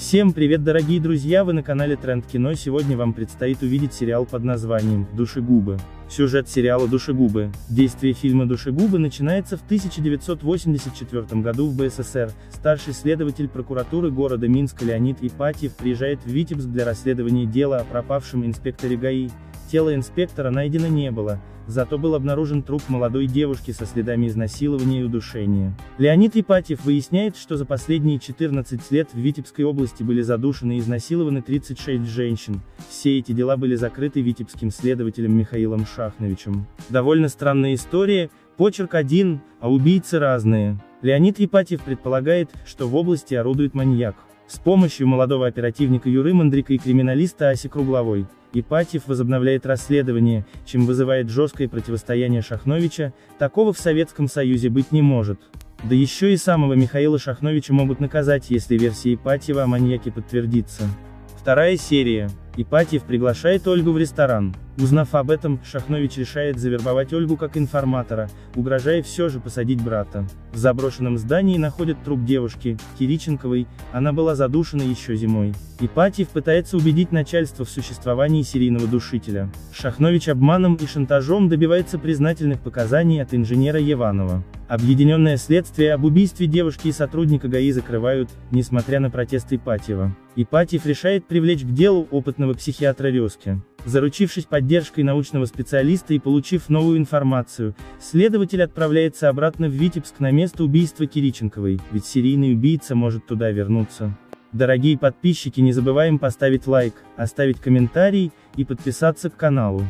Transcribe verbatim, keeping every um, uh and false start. Всем привет, дорогие друзья, вы на канале Тренд Кино. Сегодня вам предстоит увидеть сериал под названием «Душегубы». Сюжет сериала «Душегубы». Действие фильма «Душегубы» начинается в тысяча девятьсот восемьдесят четвёртом году в БССР. Старший следователь прокуратуры города Минска Леонид Ипатьев приезжает в Витебск для расследования дела о пропавшем инспекторе ГАИ. Тела инспектора найдено не было. Зато был обнаружен труп молодой девушки со следами изнасилования и удушения. Леонид Ипатьев выясняет, что за последние четырнадцать лет в Витебской области были задушены и изнасилованы тридцать шесть женщин. Все эти дела были закрыты витебским следователем Михаилом Шахновичем. Довольно странная история, почерк один, а убийцы разные. Леонид Ипатьев предполагает, что в области орудует маньяк. С помощью молодого оперативника Юры Мандрика и криминалиста Аси Кругловой Ипатьев возобновляет расследование, чем вызывает жесткое противостояние Шахновича. Такого в Советском Союзе быть не может. Да еще и самого Михаила Шахновича могут наказать, если версия Ипатьева о маньяке подтвердится. Вторая серия. Ипатьев приглашает Ольгу в ресторан. Узнав об этом, Шахнович решает завербовать Ольгу как информатора, угрожая все же посадить брата. В заброшенном здании находят труп девушки, Кириченковой, она была задушена еще зимой. Ипатьев пытается убедить начальство в существовании серийного душителя. Шахнович обманом и шантажом добивается признательных показаний от инженера Еванова. Объединенное следствие об убийстве девушки и сотрудника ГАИ закрывают, несмотря на протесты Ипатьева. Ипатьев решает привлечь к делу опытного психиатра Резки. Заручившись поддержкой научного специалиста и получив новую информацию, следователь отправляется обратно в Витебск на место убийства Кириченковой, ведь серийный убийца может туда вернуться. Дорогие подписчики, не забываем поставить лайк, оставить комментарий и подписаться к каналу.